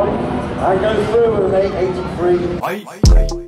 I go through and make 83.